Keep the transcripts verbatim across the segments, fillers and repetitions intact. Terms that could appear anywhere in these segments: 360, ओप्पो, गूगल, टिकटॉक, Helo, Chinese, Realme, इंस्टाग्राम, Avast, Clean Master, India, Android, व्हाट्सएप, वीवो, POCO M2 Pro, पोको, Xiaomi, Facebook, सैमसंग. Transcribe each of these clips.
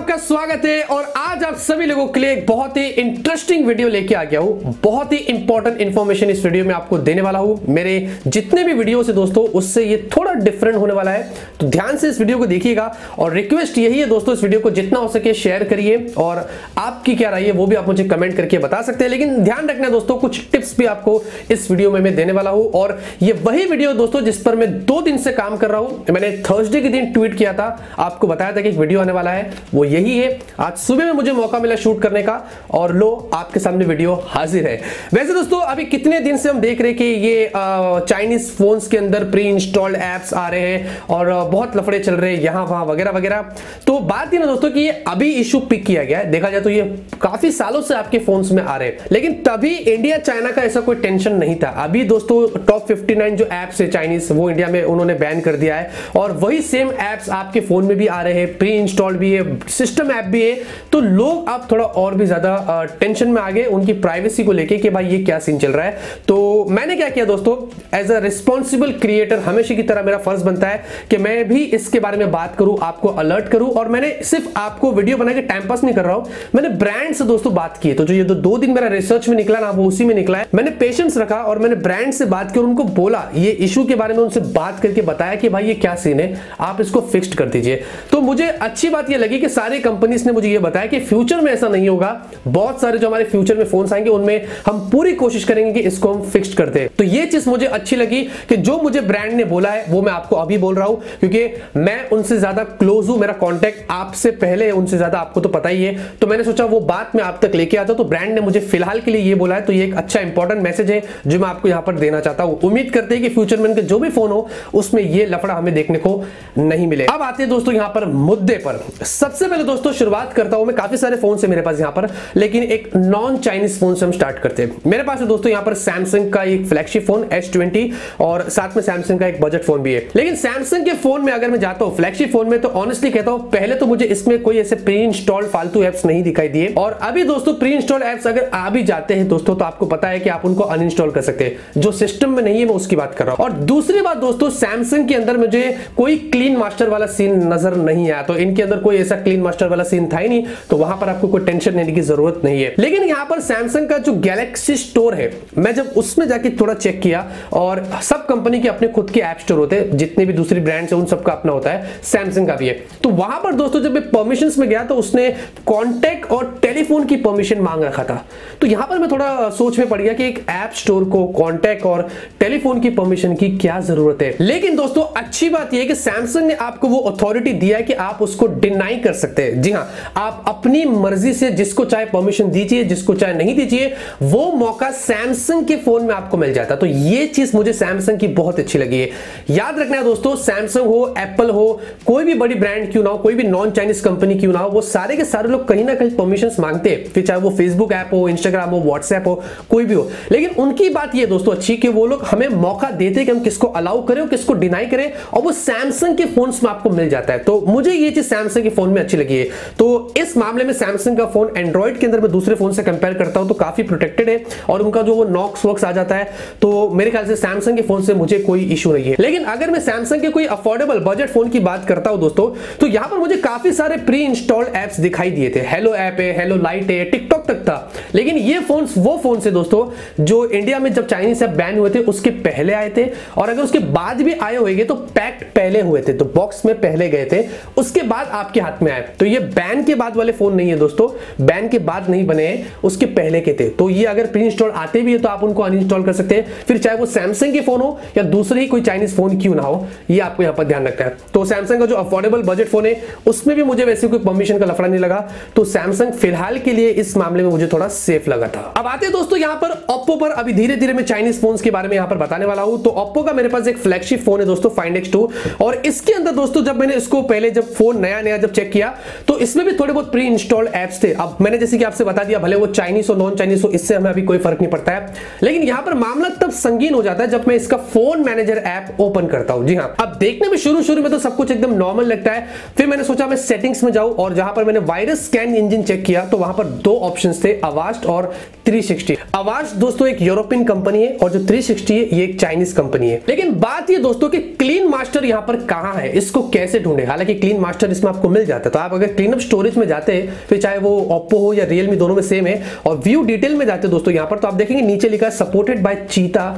आपका स्वागत है और आज आप सभी लोगों के लिए एक बहुत ही इंटरेस्टिंग वीडियो लेके आ गया हूं। बहुत ही इंपॉर्टेंट इंफॉर्मेशन इस वीडियो में आपको देने वाला हूं। मेरे जितने भी वीडियो से दोस्तों उससे ये थोड़ा डिफरेंट होने वाला है, तो ध्यान से इस वीडियो को देखिएगा और रिक्वेस्ट यही है दोस्तों, इस वीडियो को जितना हो सके शेयर करिए और आपकी क्या राय है वो भी आप मुझे कमेंट करके बता सकते हैं। लेकिन ध्यान रखना दोस्तों, कुछ टिप्स भी आपको इस वीडियो में मैं देने वाला हूं और ये वही वीडियो दोस्तों जिस पर मैं दो दिन से काम कर रहा हूं। मैंने थर्सडे के दिन ट्वीट किया था, आपको बताया था कि एक वीडियो आने वाला है, वो यही है। आज सुबह में मुझे मौका मिला शूट करने का और लो आपके सामने वीडियो हाजिर है। वैसे दोस्तों अभी कितने दिन से हम देख रहे कि ये चाइनीज फोन्स के अंदर प्री इंस्टॉल्ड एप्स आ रहे हैं और बहुत लफड़े चल रहे हैं यहाँ वहाँ वगैरह वगैरह। तो बात यह ना दोस्तों कि ये अभी इशू पिक किया गया है, देखा जाए तो ये काफी सालों से आपके फोन्स में आ रहे हैं, लेकिन तभी इंडिया चाइना का ऐसा कोई टेंशन नहीं था। अभी दोस्तों टॉप फिफ्टी नाइन जो एप्स है चाइनीज, वो इंडिया में उन्होंने बैन कर दिया है और वही सेम एप्स आपके फोन में भी आ रहे हैं, प्री इंस्टॉल्ड भी है, सिस्टम ऐप भी है। तो लोग आप थोड़ा और भी ज्यादा टेंशन में आ गए उनकी प्राइवेसी को लेके कि भाई ये क्या सीन चल रहा है। तो मैंने क्या किया दोस्तों, एज अ रिस्पॉन्सिबल क्रिएटर हमेशा की तरह मेरा फर्ज बनता है कि मैं भी इसके बारे में बात करूं, आपको अलर्ट करूं। और मैंने सिर्फ आपको वीडियो बना के टाइम पास नहीं कर रहा हूं, मैंने ब्रांड से दोस्तों बात की। तो जो ये दो दिन मेरा रिसर्च में निकला ना, वो उसी में निकला है। मैंने पेशेंस रखा और मैंने ब्रांड से बात की, उनको बोला ये इशू के बारे में, उनसे बात करके बताया कि भाई ये क्या सीन है, आप इसको फिक्स्ड कर दीजिए। तो मुझे अच्छी बात यह लगी कि सारे कंपनीज ने मुझे ये बताया कि फ्यूचर में ऐसा नहीं होगा, बहुत सारे जो हमारे फ्यूचर में फोन्स आएंगे उनमें हम पूरी कोशिश करेंगे कि इसको हम फिक्स्ड कर दें। तो ये चीज मुझे अच्छी लगी कि जो मुझे ब्रांड ने बोला है वो मैं आपको अभी बोल रहा हूं, क्योंकि मैं उनसे ज्यादा क्लोज हूं, मेरा कॉन्टैक्ट आपसे पहले है उनसे ज्यादा, आपको तो पता ही है। तो मैंने सोचा वो बात मैं आप तक लेके आता, तो ब्रांड ने मुझे फिलहाल के लिए ये बोला है। तो ये एक अच्छा इंपॉर्टेंट मैसेज है जो मैं आपको यहां पर देना चाहता हूं। उम्मीद करते हैं कि फ्यूचर में इनके जो भी फोन हो उसमें यह लफड़ा हमें देखने को नहीं मिले। अब आते हैं दोस्तों यहां पर मुद्दे पर। सबसे पहले दोस्तों शुरुआत करता हूं मैं, काफी सारे फोन से मेरे पास यहां पर, लेकिन एक नॉन चाइनीज फोन से हम स्टार्ट करते हैं। मेरे पास है दोस्तों यहां पर सैमसंग का एक फ्लैगशिप फोन एस ट्वेंटी और साथ में सैमसंग का एक बजट फोन भी है। लेकिन सैमसंग के फोन में अगर मैं जाता हूं फ्लैगशिप फोन में, तो ऑनेस्टली कहता हूं पहले तो मुझे इसमें कोई ऐसे प्री इंस्टॉल्ड फालतू एप्स नहीं दिखाई दिए। और अभी दोस्तों प्री इंस्टॉल्ड एप्स अगर आ भी जाते हैं दोस्तों, तो आपको पता है कि आप उनको अनइंस्टॉल कर सकते हैं, जो सिस्टम में नहीं है मैं उसकी बात कर रहा हूं। और दूसरी बात दोस्तों, सैमसंग के अंदर मुझे कोई क्लीन मास्टर वाला सीन नजर नहीं आया, तो इनके अंदर कोई ऐसा क्लीन मास्टर वाला सीन था ही नहीं, तो वहां पर आपको कोई टेंशन लेने की जरूरत नहीं है। लेकिन यहां पर सैमसंग का जो गैलेक्सी स्टोर है, मैं जब उसमें जाके थोड़ा चेक किया, और सब कंपनी के अपने खुद के ऐप स्टोर होते हैं, जितने भी दूसरी ब्रांड्स हैं उन सबका अपना होता है, सैमसंग का भी है। तो वहां पर दोस्तों जब मैं परमिशंस में गया, तो उसने कॉन्टैक्ट और टेलीफोन की परमिशन मांग रखा था। तो यहां पर मैं थोड़ा सोच में पड़ गया कि एक ऐप स्टोर को कॉन्टैक्ट और टेलीफोन की परमिशन की क्या जरूरत है। लेकिन दोस्तों अच्छी बात यह है कि सैमसंग ने आपको वो अथॉरिटी दिया है कि आप उसको डिनाई कर सकते हैं। जी हां, आप अपनी मर्जी से जिसको चाहे परमिशन दीजिए, जिसको चाहे नहीं दीजिए, वो मौका सैमसंग के फोन में आपको मिल जाता। तो ये चीज मुझे सैमसंग की बहुत अच्छी लगी है। याद रखना है दोस्तों, सैमसंग हो, एप्पल हो, कोई भी बड़ी ब्रांड क्यों ना हो, कोई भी नॉन चाइनीज कंपनी क्यों ना हो, वो सारे के सारे लोग कहीं ना कहीं परमिशन मांगते हैं, फिर चाहे वो फेसबुक ऐप हो, इंस्टाग्राम हो, व्हाट्सएप हो, कोई भी हो। लेकिन उनकी बात यह दोस्तों अच्छी कि वो लोग हमें मौका देते कि हम किसको अलाउ करें और किसको डिनाई करें, और वो सैमसंग के फोन में आपको मिल जाता है। तो मुझे ये चीज सैमसंग के फोन में अच्छी लगी है। तो इस मामले में सैमसंग का फोन एंड्रॉइड के अंदर मैं दूसरे फोन से कंपेयर करता हूं तो काफी प्रोटेक्टेड है, और उनका जो वो नॉक्स वॉक्स आ जाता है, तो मेरे ख्याल से सैमसंग के फोन से मुझे कोई इशू नहीं है। लेकिन अगर मैं सैमसंग के कोई अफोर्डेबल बजट फोन की बात करता हूं दोस्तों, तो यहां पर मुझे काफी सारे प्री इंस्टॉल्ड एप्स दिखाई दिए थे। हेलो ऐप है, हेलो लाइट है, टिकटॉक तक था। लेकिन ये फोन वो फोन से दोस्तों जो इंडिया में जब चाइनीज ऐप बैन हुए थे उसके पहले आए थे, और अगर उसके बाद भी आए हुए तो पैक्ड पहले हुए थे, तो बॉक्स में पहले गए थे, उसके बाद आपके हाथ में आए। तो ये बैन के बाद वाले फोन नहीं है दोस्तों, बैन के बाद नहीं बने, उसके पहले के थे। तो ये अगर प्री इंस्टॉल आते भी है तो आप उनको अनइंस्टॉल कर सकते हैं, फिर चाहे वो सैमसंग के फोन हो या दूसरे ही कोई चाइनीज फोन क्यों ना हो, ये आपको यहां पर ध्यान रखना है। तो सैमसंग का जो अफोर्डेबल बजट फोन है उसमें भी मुझे वैसे कोई परमिशन का लफड़ा नहीं लगा, तो सैमसंग फिलहाल के लिए इस मामले में मुझे थोड़ा सेफ लगा था। अब आते हैं दोस्तों यहां पर ओप्पो पर। अभी धीरे धीरे मैं चाइनीज फोन के बारे में यहां पर बताने वाला हूं। तो ओप्पो का मेरे पास एक फ्लैगशिप फोन है दोस्तों फाइंड एक्स टू, और इसके अंदर दोस्तों जब मैंने इसको पहले जब फोन नया नया जब चेक किया, तो इसमें भी थोड़े बहुत प्री इंस्टॉल्ड एप्स थे। अब मैंने जैसे कि आपसे बता दिया, भले वो चाइनीज हो नॉन चाइनीज हो, इससे हमें अभी कोई फर्क नहीं पड़ता है। लेकिन यहां पर मामला तब संगीन हो जाता है जब मैं इसका फोन मैनेजर ऐप ओपन करता हूं। जी हां, अब देखने में शुरू शुरू में तो सब कुछ एकदम नॉर्मल लगता है, फिर मैंने सोचा मैं सेटिंग्स में जाऊं, और जहां पर मैंने वायरस स्कैन इंजन चेक किया, तो वहां पर दो ऑप्शन ऑप्शंस थे अवास्ट और थ्री सिक्सटी। अवास्ट दोस्तों एक यूरोपियन कंपनी है और जो थ्री सिक्सटी है ये एक चाइनीज कंपनी है। लेकिन बात ये दोस्तों कि क्लीन मास्टर यहाँ पर कहाँ है, इसको कैसे ढूंढे। हालांकि क्लीन मास्टर इसमें आपको मिल जाता है, तो आप अगर क्लीन अप स्टोरेज में जाते हैं तो चाहे वो ओप्पो हो या रियलमी दोनों में सेम है, और व्यू डिटेल में जाते हैं दोस्तों यहाँ पर तो आप देखेंगे नीचे लिखा है supported by Cheetah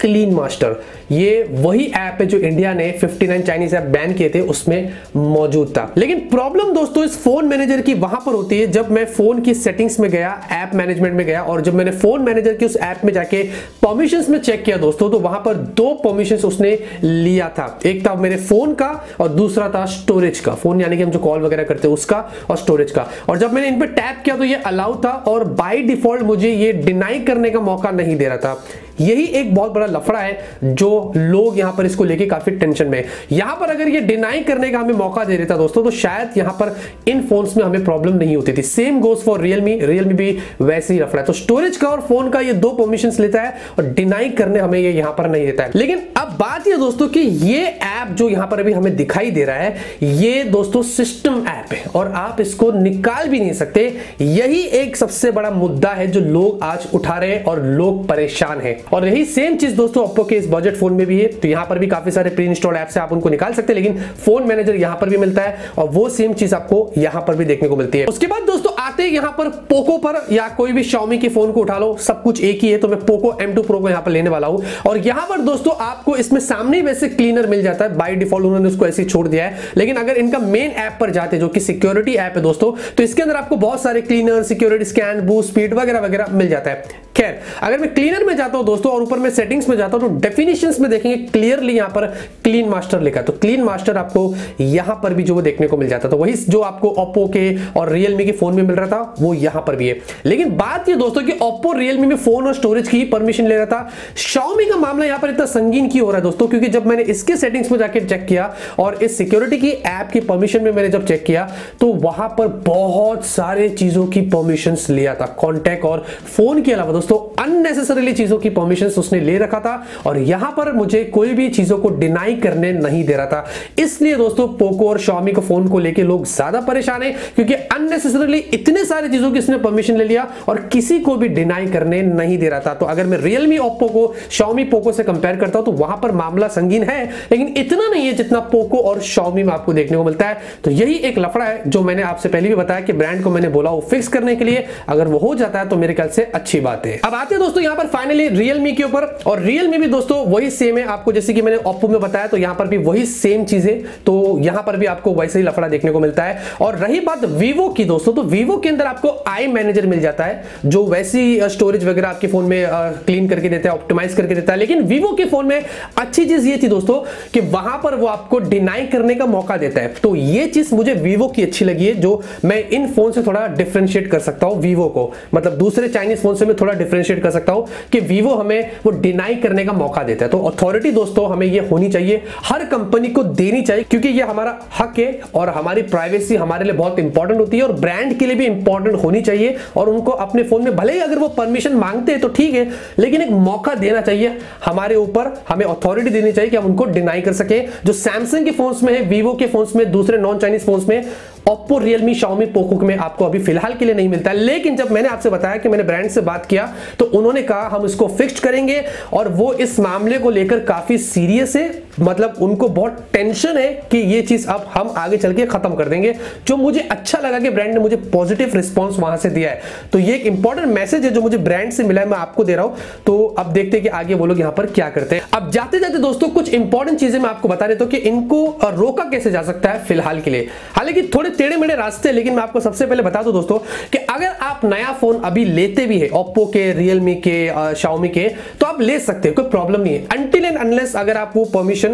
Clean Master. ये वही ऐप है जो इंडिया ने fifty nine Chinese app ban किए थे उसमें मौजूद था। लेकिन प्रॉब्लम दोस्तों इस फोन मैनेजर की वहां पर होती है, जब मैं फोन की सेटिंग्स में गया, ऐप मैनेजमेंट में गया और जब मैंने फोन मैनेजर की उस ऐप में जाके परमिशंस में चेक किया दोस्तों तो वहां पर दो परमिशंस उसने लिया था। एक था मेरे फोन का और दूसरा था स्टोरेज का। फोन यानी कि हम जो कॉल वगैरह करते हैं उसका और स्टोरेज का। और जब मैंने इन पर टैप किया तो ये अलाउ था और बाई डिफॉल्ट मुझे ये डिनाई करने का मौका नहीं दे रहा था। यही एक बहुत बड़ा लफड़ा है जो लोग यहां पर इसको लेके काफी टेंशन में। यहां पर अगर ये डिनाई करने का हमें मौका दे रहा था दोस्तों तो शायद यहां पर इन फोन्स में हमें प्रॉब्लम नहीं होती थी। Same goes for Realme, Realme भी वैसे ही लफड़ा है। तो स्टोरेज का और फोन का ये दो परमिशंस लेता है और डिनाई करने हमें ये यहां पर नहीं देता है। लेकिन अब बात यह दोस्तों कि ये ऐप जो यहां पर अभी हमें दिखाई दे रहा है ये दोस्तों सिस्टम ऐप है और आप इसको निकाल भी नहीं सकते। यही एक सबसे बड़ा मुद्दा है जो लोग आज उठा रहे हैं और लोग परेशान है। और यही सेम चीज दोस्तों ओप्पो के इस बजट फोन में भी है, तो यहां पर भी काफी सारे प्री इंस्टॉल ऐप्स हैं, आप उनको निकाल सकते हैं। लेकिन फोन मैनेजर यहां पर भी मिलता है और वो सेम चीज आपको यहां पर भी देखने को मिलती है। उसके बाद दोस्तों आते हैं यहां पर पोको पर, या कोई भी शाओमी के फोन को उठा लो, सब कुछ एक ही है। तो मैं पोको एम टू प्रो को यहां पर लेने वाला हूं और यहां पर दोस्तों आपको इसमें सामने वैसे क्लीनर मिल जाता है। बाय डिफॉल्ट उन्होंने उसको ऐसे छोड़ दिया है, लेकिन अगर इनका मेन ऐप पर जाते जो कि सिक्योरिटी ऐप है दोस्तों तो इसके अंदर आपको बहुत सारे cleaner, security scan, boost speed वगैरह वगैरह मिल जाता है। खैर अगर मैं क्लीनर में जाता हूं दोस्तों और ऊपर मैं सेटिंग्स में जाता हूं तो डेफिनेशंस में देखेंगे क्लियरली यहां पर क्लीन मास्टर लिखा, तो क्लीन मास्टर आपको यहां पर भी जो वो देखने को मिल जाता, तो वही जो आपको ओप्पो के और रियलमी के फोन में मिल रहा था वो यहां पर भी है। लेकिन बात ये दोस्तों कि ओप्पो रियलमी में फोन और स्टोरेज की परमिशन ले रहा था। शाओमी का मामला यहां पर इतना संगीन क्यों हो रहा है दोस्तों, क्योंकि जब मैंने इसके सेटिंग्स में जाकर चेक किया और इस सिक्योरिटी की ऐप की परमिशन में मैंने जब चेक किया तो वहां पर बहुत सारे चीजों की परमिशन लिया था। कॉन्टैक्ट और फोन के अलावा तो अननेसेसरीली चीजों की परमिशंस उसने ले रखा था और यहां पर मुझे कोई भी चीजों को डिनाई करने नहीं दे रहा था। इसलिए दोस्तों पोको और शाओमी के फोन को लेके लोग ज्यादा परेशान हैं क्योंकि अननेसेसरीली इतने सारे चीजों की इसने परमिशन ले लिया और किसी को भी डिनाई करने नहीं दे रहा था। तो अगर मैं रियलमी, ओप्पो को शाओमी, पोको से कंपेयर करता हूं तो वहां पर मामला संगीन है लेकिन इतना नहीं है जितना पोको और शाओमी में आपको देखने को मिलता है। तो यही एक लफड़ा है जो मैंने आपसे पहले भी बताया कि ब्रांड को मैंने बोला वो फिक्स करने के लिए, अगर वो हो जाता है तो मेरे ख्याल से अच्छी बात है। अब आते हैं दोस्तों यहां पर फाइनली रियलमी के ऊपर, और रियलमी भी दोस्तों वही सेम है। आपको जैसे कि मैंने ओप्पो में बताया तो यहां पर भी वही सेम चीज है, तो यहां पर भी आपको वैसे ही लफड़ा देखने को मिलता है। और रही बात वीवो की दोस्तों, तो वीवो के अंदर आपको आई मैनेजर मिल जाता है जो वैसे ही स्टोरेज वगैरह आपके फोन में क्लीन करके देता है, ऑप्टिमाइज करके देता है। लेकिन वीवो के फोन में अच्छी चीज ये थी दोस्तों कि वहां पर वो आपको डिनाई करने का मौका देता है, तो ये चीज मुझे वीवो की अच्छी लगी है जो मैं इन फोन से थोड़ा डिफ्रेंशिएट कर सकता हूँ। वीवो को मतलब दूसरे चाइनीज फोन से मैं थोड़ा डिफरेंशिएट कर सकता हूं कि वीवो हमें वो डिनाई करने का मौका देता है। तो अथॉरिटी दोस्तों हमें ये होनी चाहिए, हर कंपनी को देनी चाहिए क्योंकि ये हमारा हक है और हमारी प्राइवेसी हमारे लिए बहुत इंपॉर्टेंट होती है और ब्रांड के लिए भी इंपॉर्टेंट होनी चाहिए। और उनको अपने फोन में भले ही अगर वो परमिशन मांगते हैं तो ठीक है, लेकिन एक मौका देना चाहिए हमारे ऊपर, हमें अथॉरिटी देनी चाहिए कि हम उनको डिनाई कर सके। जो सैमसंग के फोन्स में है, वीवो के फोन्स में, दूसरे नॉन चाइनीज फोन्स में, ओप्पो, रियलमी, शाओमी, पोको में आपको अभी फिलहाल के लिए नहीं मिलता है। लेकिन जब मैंने आपसे बताया कि मैंने ब्रांड से बात किया तो उन्होंने कहा हम इसको फिक्स्ड करेंगे और वो इस मामले को लेकर काफी सीरियस है, मतलब उनको बहुत टेंशन है कि ये चीज अब हम आगे चल के खत्म कर देंगे। जो मुझे अच्छा लगा कि ब्रांड ने मुझे पॉजिटिव रिस्पॉन्स वहां से दिया है, तो ये एक इंपॉर्टेंट मैसेज है जो मुझे ब्रांड से मिला है, मैं आपको दे रहा हूं। तो अब देखते हैं कि आगे वो लोग यहां पर क्या करते हैं। अब जाते जाते दोस्तों कुछ इंपॉर्टेंट चीजें मैं आपको बता देता हूं कि इनको रोका कैसे जा सकता है फिलहाल के लिए। हालांकि थोड़े टेढ़े मेढ़े रास्ते, लेकिन मैं आपको सबसे पहले बता दूं दोस्तों कि अगर आप नया फोन अभी लेते भी है, ओप्पो के, रियलमी के, शाओमी के, तो आप ले सकते हो, कोई प्रॉब्लम नहीं है। अनटिल एंड अनलेस अगर आप वो परमिशन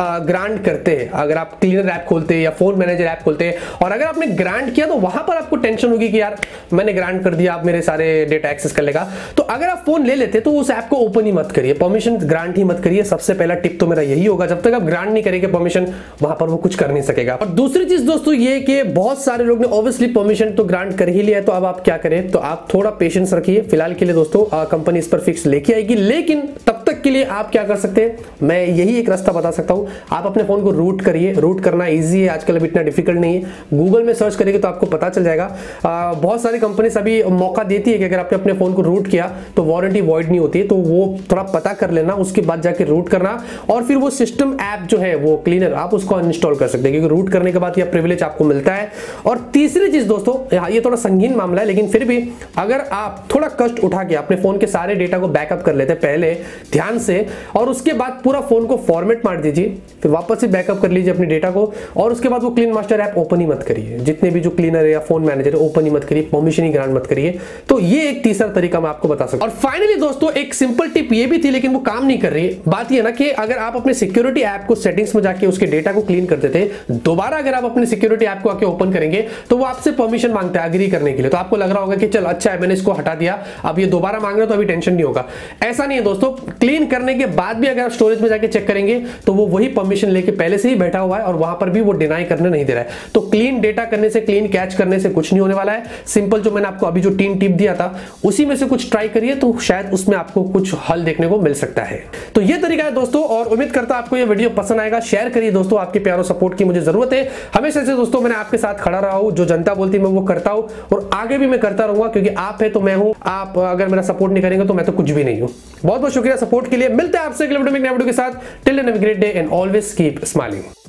ग्रांट करते हैं, अगर आप क्लीनर ऐप खोलते हैं या फोन मैनेजर ऐप खोलते हैं और अगर आपने ग्रांट किया तो वहां पर आपको टेंशन होगी कि यार मैंने ग्रांट कर दिया, आप मेरे सारे डेटा एक्सेस कर लेगा। तो अगर आप फोन ले लेते तो उस ऐप को ओपन ही मत करिए, परमिशन ग्रांट ही मत करिए। सबसे पहला टिप तो मेरा यही होगा, जब तक आप ग्रांट नहीं करेंगे परमिशन वहां पर वो कुछ कर नहीं सकेगा। और दूसरी चीज दोस्तों ये कि बहुत सारे लोग ने ऑब्वियसली परमिशन तो ग्रांट कर ही लिया है, तो अब आप क्या करें, तो आप थोड़ा पेशेंस रखिए। फिलहाल के लिए दोस्तों कंपनी इस पर फिक्स लेके आएगी, लेकिन तब तक के लिए आप क्या कर सकते हैं, मैं यही एक रास्ता बता सकता हूं। आप अपने फोन को रूट करिए, रूट करना ईजी है आजकल, अब इतना डिफिकल्ट नहीं है। गूगल में सर्च करेंगे तो आपको पता चल जाएगा। आ, बहुत सारी कंपनीज अभी मौका देती है कि अगर आपने अपने फोन को रूट किया तो वारंटी वॉइड नहीं होती, तो वो थोड़ा पता कर लेना, उसके बाद जाके रूट करना, और फिर वो सिस्टम ऐप जो है वो क्लीनर आप उसको अनइंस्टॉल कर सकते हैं, क्योंकि रूट करने के बाद यह प्रिविलेज आपको मिलता है। और तीसरी चीज दोस्तों, ये थोड़ा संगीन मामला है, लेकिन फिर भी अगर आप थोड़ा कष्ट उठा के अपने फोन के सारे डेटा को बैकअप कर लेते हैं पहले ध्यान से, और उसके बाद पूरा फोन को फॉर्मेट मार दीजिए, फिर वापस से बैकअप कर लीजिए अपने डेटा को, और उसके बाद वो क्लीन मास्टर ऐप ओपन ही मत करिए, जितने भी जो क्लीनर या फोन मैनेजर है ओपन ही मत करिए, परमिशन ही ग्रांट मत करिए। तो ये एक तीसरा तरीका मैं आपको बता सकता हूं। और फाइनली दोस्तों एक सिंपल टिप ये भी थी, लेकिन वो काम नहीं कर रही। बात ये ना कि अगर आप अपने सिक्योरिटी ऐप को सेटिंग्स में जाके उसके डेटा को क्लीन करते थे, दोबारा अगर आप अपने सिक्योरिटी ऐप को आके ओपन करेंगे तो वो आपसे परमिशन मांगता है एग्री करने के लिए। तो आपको लग रहा होगा कि चल अच्छा है मैंने इसको हटा दिया, अब ये दोबारा मांग रहा है तो अभी टेंशन नहीं होगा। ऐसा नहीं है दोस्तों, क्लीन करने के बाद भी अगर आप स्टोरेज में जाके चेक करेंगे तो वो वही परमिशन लेके पहले से ही बैठा हुआ है, और वहां पर भी वो डिनाई करने नहीं दे रहा है। तो क्लीन डेटा करने से, क्लीन कैच करने से कुछ नहीं होने वाला है। सिंपल जो मैंने आपको अभी जो तीन टिप दिया था उसी में से कुछ ट्राई करिए, तो शायद उसमें आपको कुछ हल देखने को मिल सकता है। तो ये तरीका है दोस्तों, और उम्मीद करता हूं आपको ये वीडियो पसंद आएगा। शेयर करिए दोस्तों, आपके प्यार और सपोर्ट की मुझे जरूरत है। हमेशा से दोस्तों मैंने आपके साथ खड़ा रहा हूं, जो जनता बोलती है मैं वो करता हूं, और आगे भी मैं करता रहूंगा, क्योंकि आप है तो मैं हूं। आप अगर मेरा सपोर्ट नहीं करेंगे तो मैं तो कुछ भी नहीं हूं। बहुत बहुत शुक्रिया सपोर्ट के लिए। मिलते हैं आपसे अगले वीडियो में एक नए वीडियो के साथ। Till then have a great day and always keep smiling.